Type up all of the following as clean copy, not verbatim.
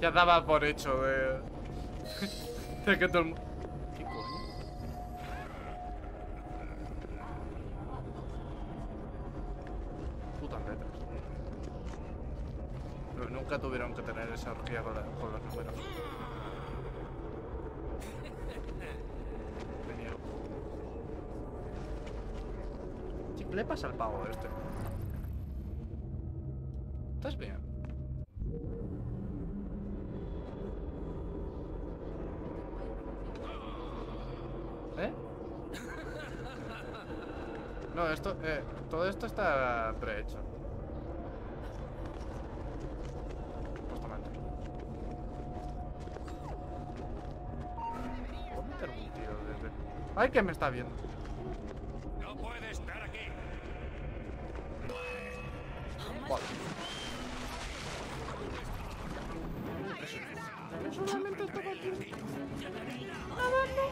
Ya daba por hecho de... de que todo el... ¿Qué coño? Putas letras. Pero nunca tuvieron que tener esa orgía con los números. ¿Qué le pasa al pavo este? ¿Estás bien? ¿Eh? No, esto... todo esto está prehecho. Justamente. ¿Puedo meter un tiro desde...? ¡Ay, que me está viendo! ¡No puede estar aquí! Vale. Yo solamente estaba aquí nadando.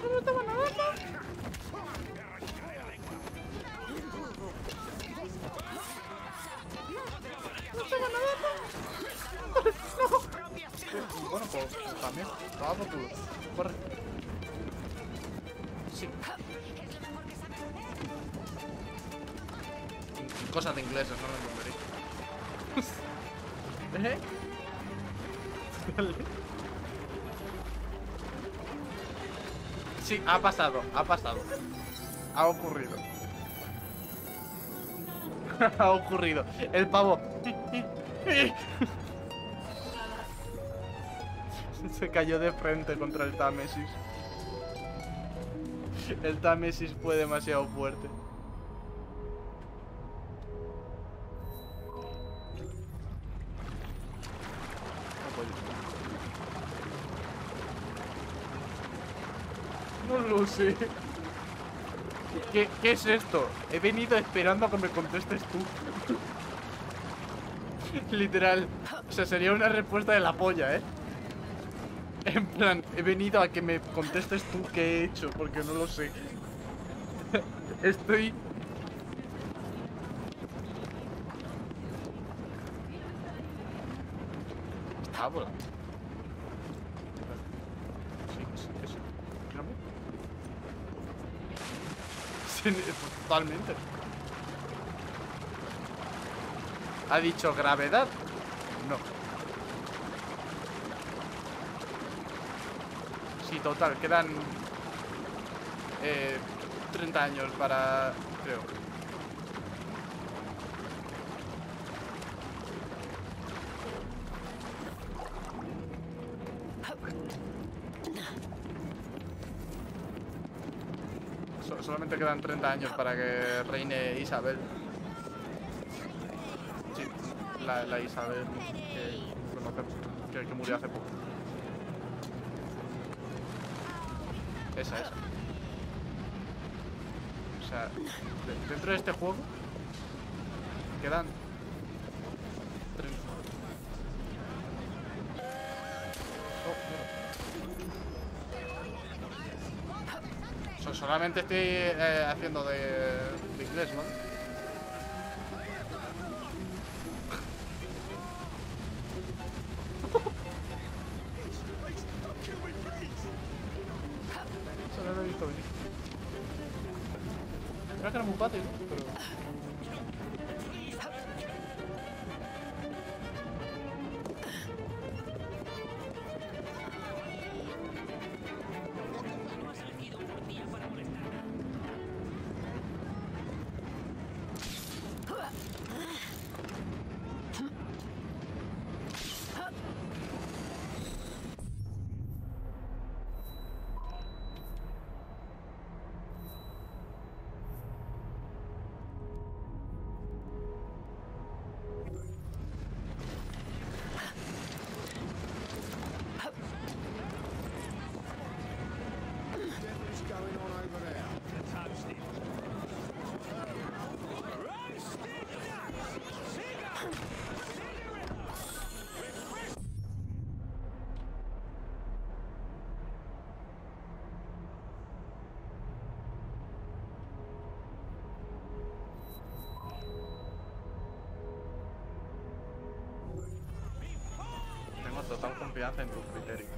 Yo no estaba nadando. No estaba nadando. No. Bueno, pues también. Vamos tú. Corre. Sí. Cosas de ingleses, no me entenderéis. ¿Eh? Sí, ha pasado, ha pasado. Ha ocurrido. Ha ocurrido. El pavo. Se cayó de frente contra el Támesis. El Támesis fue demasiado fuerte. Sí. ¿Qué es esto? He venido esperando a que me contestes tú. Literal. O sea, sería una respuesta de la polla, ¿eh? En plan, he venido a que me contestes tú qué he hecho, porque no lo sé. Estoy... Estaba volando. Totalmente. ¿Ha dicho gravedad? No. Sí, total, quedan 30 años para... creo. Solamente quedan 30 años para que reine Isabel. Sí, la Isabel que conocemos, que murió hace poco. Esa. O sea, dentro de este juego quedan 30. Solamente estoy haciendo de inglés, ¿no? Eso no lo he visto venir. Creo que era muy fácil, pero... total confianza en tus criterios.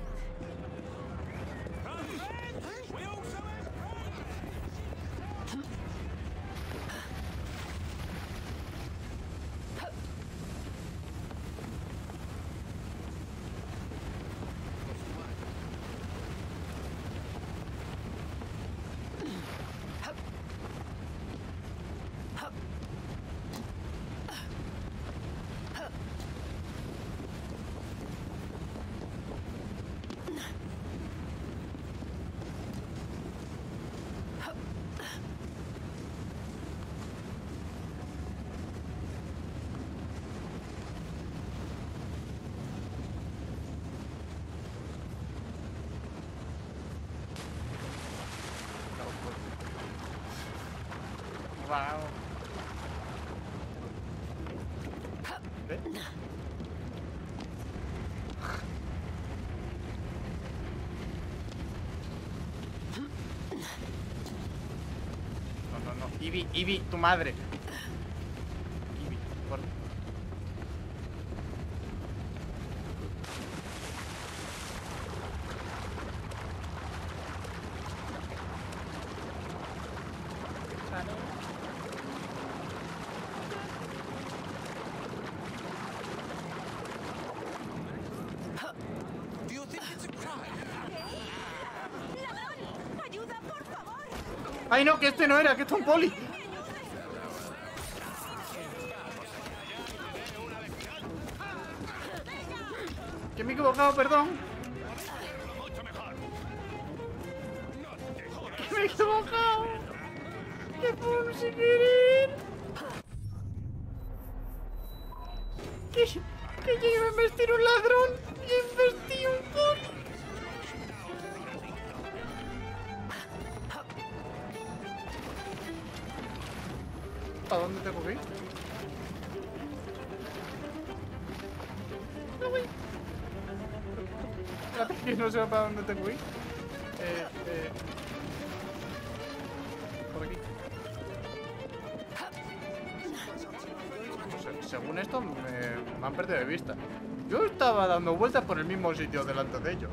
Wow. ¿Eh? No, no, no. Ivy, Ivy, tu madre. Ivy, corre. Ay, no, que este no era, que esto es un poli. Que me he equivocado, perdón. Que me he equivocado. Que pum, sin querer. Que llegué a investir un ladrón y investí un poli. ¿A dónde tengo que ir? No voy. Espérate, que no sé para dónde tengo que ir. Por aquí. Según esto, me han perdido de vista. Yo estaba dando vueltas por el mismo sitio delante de ellos.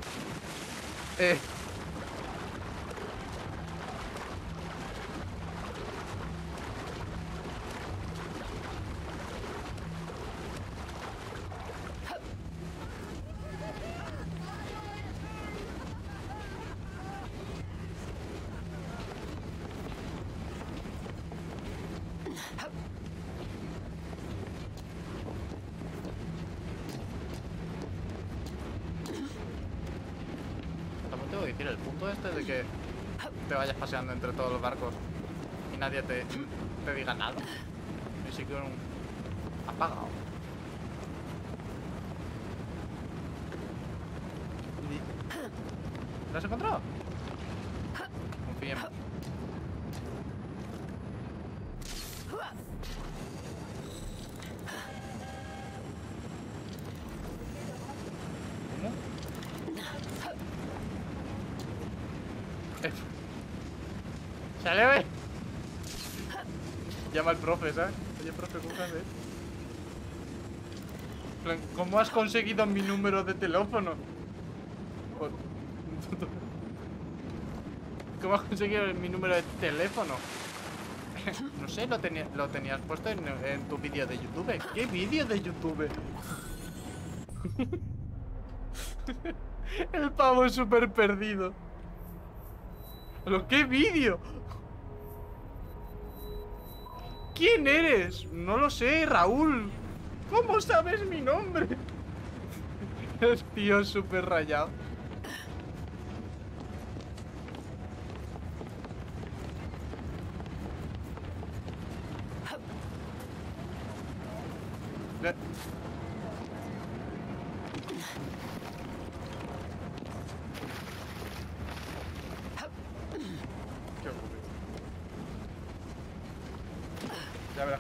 Decir, el punto este de que te vayas paseando entre todos los barcos y nadie te diga nada, ni siquiera un apagado, ¿lo has encontrado? Confía en mí. ¡Sale, ve! Llama al profe, ¿sabes? Oye, profe, ¿cómo haces? ¿Cómo has conseguido mi número de teléfono? ¿Cómo has conseguido mi número de teléfono? No sé, lo tenías puesto en tu vídeo de YouTube. ¿Qué vídeo de YouTube? El pavo es súper perdido. ¿Pero qué vídeo? ¿Quién eres? No lo sé, Raúl. ¿Cómo sabes mi nombre? El tío es súper rayado. Ya verás.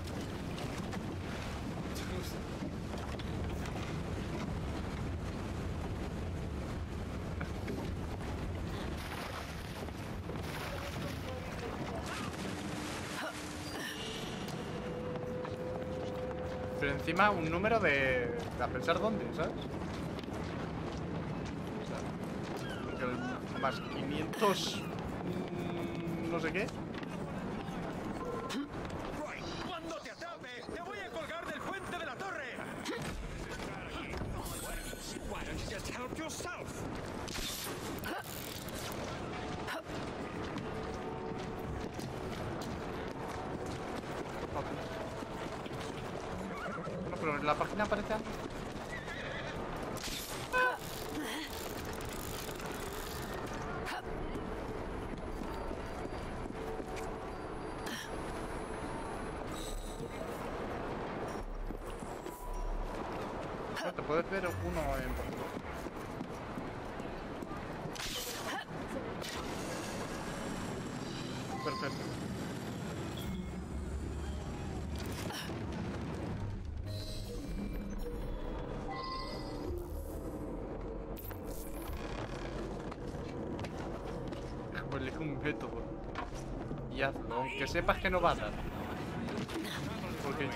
Pero encima un número de... a pensar dónde, ¿sabes? más 500... no sé qué. Cuando te atrape, te voy a colgar del puente de la torre. Why don't you just help yourself? No, pero en la página aparece antes. Te puedes ver uno en partido. Perfecto. Elige un método y hazlo, aunque sepas que no va a dar. Porque...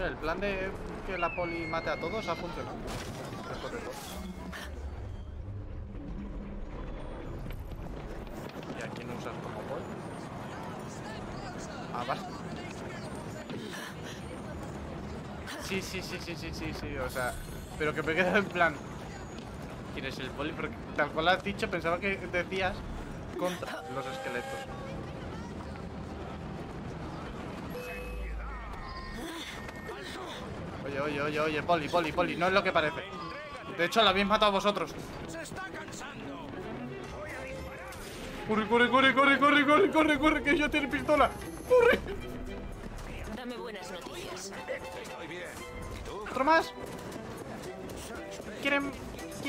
El plan de que la poli mate a todos ha funcionado. Después de todo. ¿Y a quién usas como poli? Ah, vale. Sí. O sea, pero que me queda en plan. ¿Quién es el poli? Porque tal cual has dicho, pensaba que decías contra los esqueletos. Oye, poli, no es lo que parece. De hecho, la habéis matado vosotros. Se está cansando. Voy a disparar. Corre, que ella tiene pistola. Corre. Dame buenas noticias. Estoy bien. ¿Y tú? ¿Otro más? ¿Quién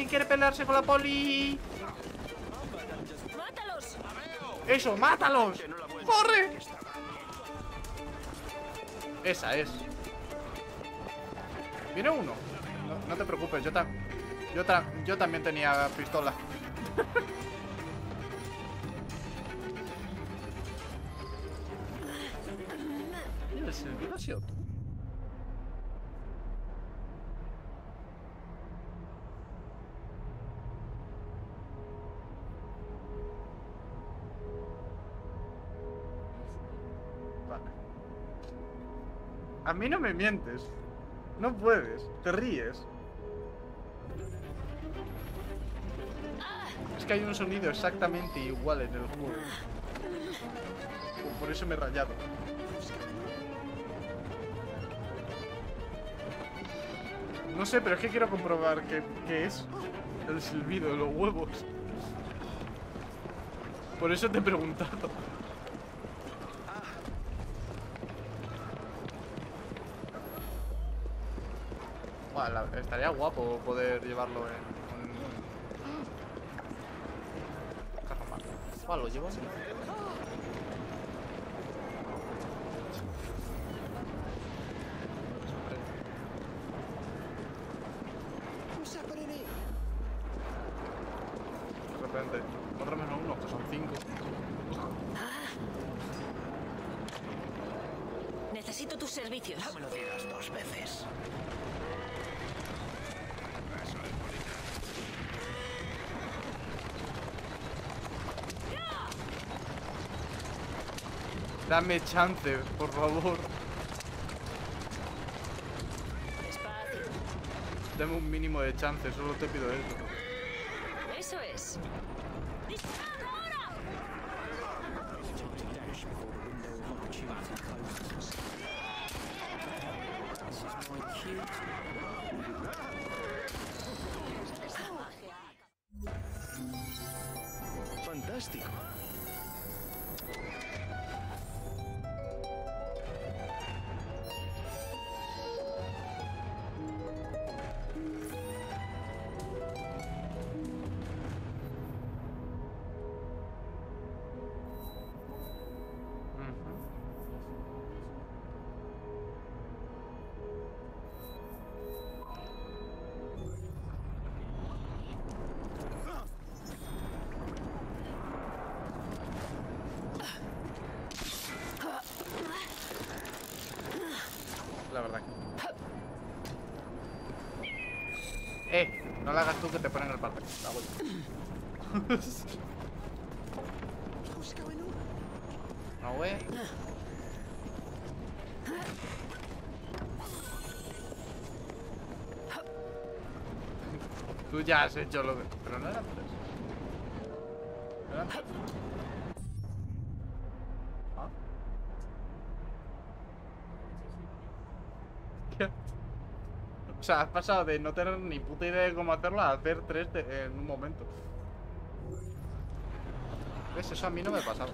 quiere pelearse con la poli? ¡Mátalos! ¡Eso, mátalos! ¡Corre! Esa es. Viene uno. No te preocupes, yo también tenía pistola. Mira, se me ha sido tú. A mí no me mientes. No puedes, te ríes. Es que hay un sonido exactamente igual en el juego. Por eso me he rayado. No sé, pero es que quiero comprobar qué es el silbido de los huevos. Por eso te he preguntado. Estaría guapo poder llevarlo en un carro malo. Ah, lo llevo así. De repente, 4 menos 1, que son 5. Necesito tus servicios. No me lo digas 2 veces. Dame chance, por favor. Dame un mínimo de chance, solo te pido eso. Eso es. Fantástico. La verdad. No la hagas tú, que te ponen el papel. La voy. No, güey. Tú ya has hecho lo que... Pero no era por eso. ¿Era? O sea, has pasado de no tener ni puta idea de cómo hacerlo a hacer tres en un momento. ¿Ves? Eso a mí no me ha pasado.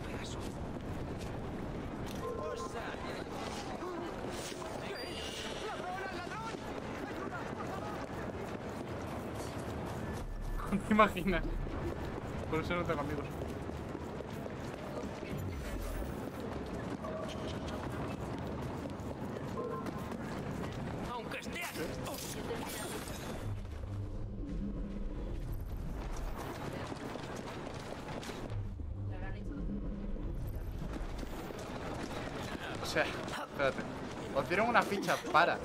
¿No te imaginas? Por eso no tengo amigos. Espérate, os dieron una ficha para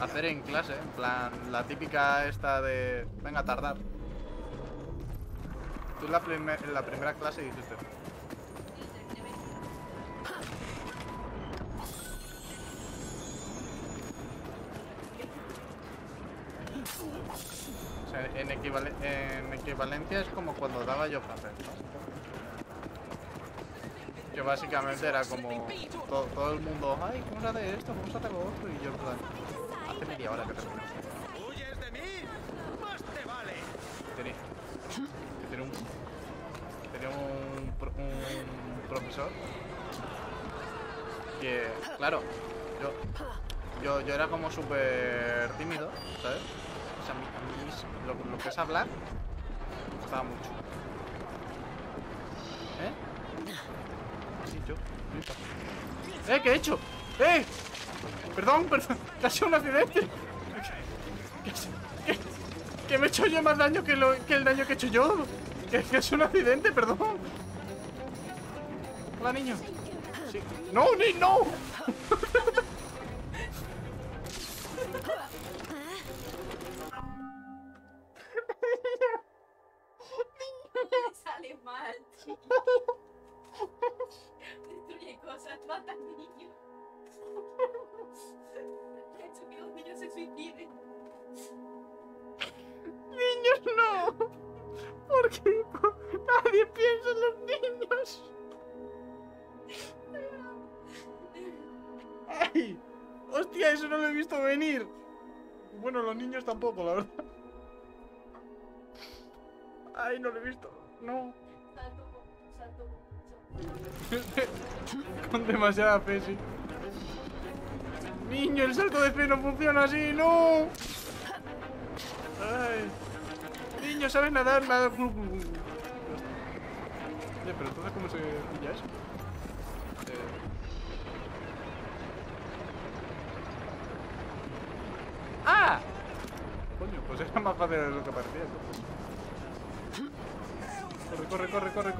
hacer en clase, en plan, la típica esta de... Venga, a tardar. Tú en la primera clase dijiste... O sea, en equivalencia es como cuando daba yo francés, que básicamente era como todo el mundo, ay, ¿cómo se hace esto? ¿Cómo se hace lo otro? Y yo, en plan, hace media hora que termino. ¡Huyes de mí! ¡Más te vale! Tenía un profesor que, claro, yo era como súper tímido, ¿sabes? O sea, a mí lo que es hablar me gustaba mucho. ¿Qué he hecho? Perdón. Casi un accidente. Que me he hecho yo más daño que el daño que he hecho yo. Que es un accidente, perdón. Hola, niño. Sí. No, ni no. Me sale mal, chico. Destruye cosas, mata al niño. Ha hecho que los niños se suiciden. ¡Niños no! Porque nadie piensa en los niños. ¡Ay! ¡Hostia! Eso no lo he visto venir. Bueno, los niños tampoco, la verdad. ¡Ay! No lo he visto. No. Salto. Con demasiada fe, sí. Niño, el salto de fe no funciona así, no. Ay. Niño, ¿sabes nadar? Nada. Ya, pero entonces, ¿cómo se pilla eso? ¡Ah! Coño, pues era más fácil de lo que parecía. Corre.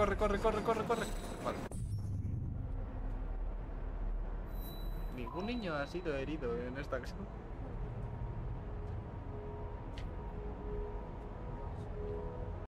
Vale. Ningún niño ha sido herido en esta acción.